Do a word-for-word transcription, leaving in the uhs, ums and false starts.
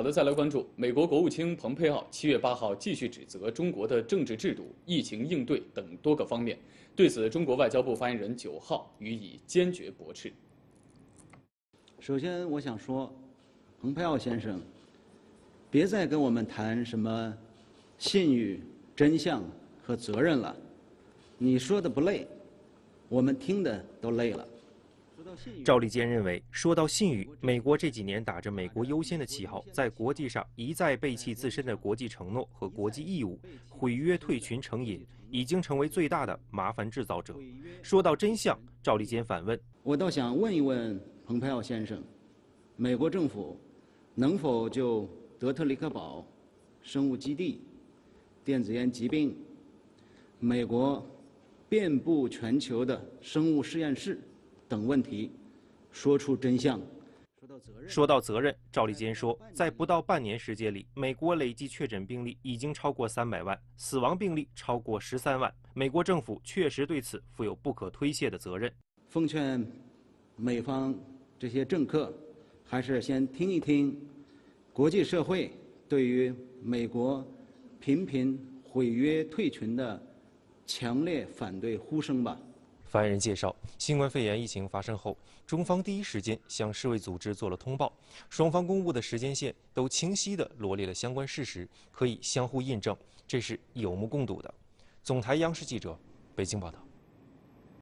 好的，再来关注美国国务卿蓬佩奥七月八号继续指责中国的政治制度、疫情应对等多个方面。对此，中国外交部发言人九号予以坚决驳斥。首先，我想说，蓬佩奥先生，别再跟我们谈什么信誉、真相和责任了。你说的不累，我们听的都累了。 赵立坚认为，说到信誉，美国这几年打着“美国优先”的旗号，在国际上一再背弃自身的国际承诺和国际义务，毁约退群成瘾，已经成为最大的麻烦制造者。说到真相，赵立坚反问：“我倒想问一问蓬佩奥先生，美国政府能否就德特里克堡、生物基地、电子烟疾病、美国遍布全球的生物实验室？” 等问题，说出真相。说到责任，赵立坚说，在不到半年时间里，美国累计确诊病例已经超过三百万，死亡病例超过十三万。美国政府确实对此负有不可推卸的责任。奉劝美方这些政客，还是先听一听国际社会对于美国频频毁约退群的强烈反对呼声吧。 发言人介绍，新冠肺炎疫情发生后，中方第一时间向世卫组织做了通报，双方公布的时间线都清晰地罗列了相关事实，可以相互印证，这是有目共睹的。总台央视记者北京报道。